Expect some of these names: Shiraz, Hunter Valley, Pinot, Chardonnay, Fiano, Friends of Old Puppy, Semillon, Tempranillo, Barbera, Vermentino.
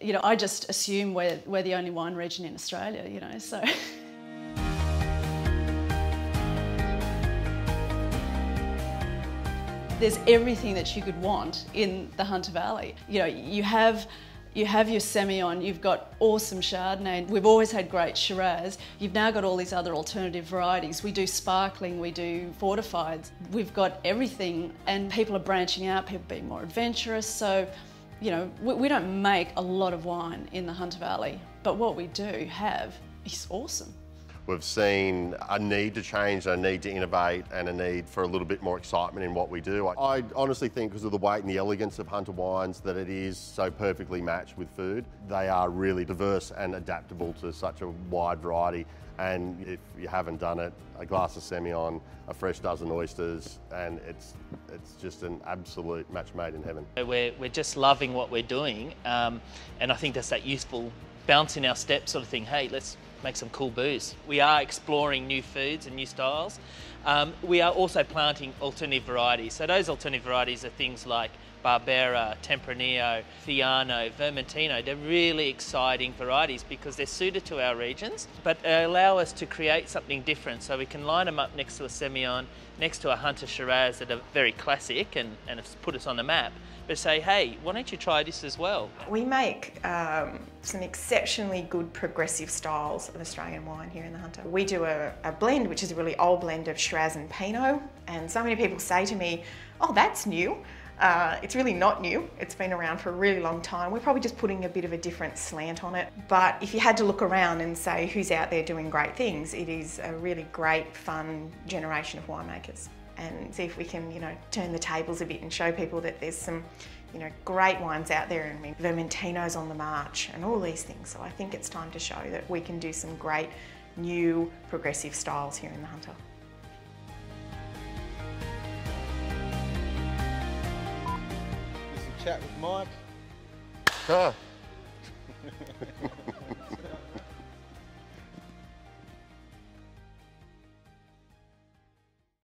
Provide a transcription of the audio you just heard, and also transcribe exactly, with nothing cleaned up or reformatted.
you know, I just assume we're, we're the only wine region in Australia, you know, so. There's everything that you could want in the Hunter Valley. You know, you have, you have your Semillon, you've got awesome Chardonnay, we've always had great Shiraz, you've now got all these other alternative varieties. We do sparkling, we do fortified, we've got everything, and people are branching out, people being more adventurous, so, you know, we, we don't make a lot of wine in the Hunter Valley, but what we do have is awesome. We've seen a need to change, a need to innovate, and a need for a little bit more excitement in what we do. I, I honestly think because of the weight and the elegance of Hunter wines that it is so perfectly matched with food. They are really diverse and adaptable to such a wide variety. And if you haven't done it, a glass of Semillon, a fresh dozen oysters, and it's, it's just an absolute match made in heaven. We're, we're just loving what we're doing. Um, and I think that's that youthful bounce in our step sort of thing. Hey, let's make some cool booze. We are exploring new foods and new styles. Um, we are also planting alternative varieties. So those alternative varieties are things like Barbera, Tempranillo, Fiano, Vermentino. They're really exciting varieties because they're suited to our regions, but they allow us to create something different. So we can line them up next to a Semillon, next to a Hunter Shiraz that are very classic and, and have put us on the map, but say, hey, why don't you try this as well? We make um, some exceptionally good progressive styles of Australian wine here in the Hunter. We do a, a blend, which is a really old blend of Shiraz and Pinot, and so many people say to me, oh, that's new. Uh, it's really not new, it's been around for a really long time. We're probably just putting a bit of a different slant on it. But if you had to look around and say who's out there doing great things, it is a really great, fun generation of winemakers. And see if we can, you know, turn the tables a bit and show people that there's some, you know, great wines out there. I mean, Vermentino's on the march and all these things. So I think it's time to show that we can do some great, new, progressive styles here in the Hunter. Chat with Mike. Huh.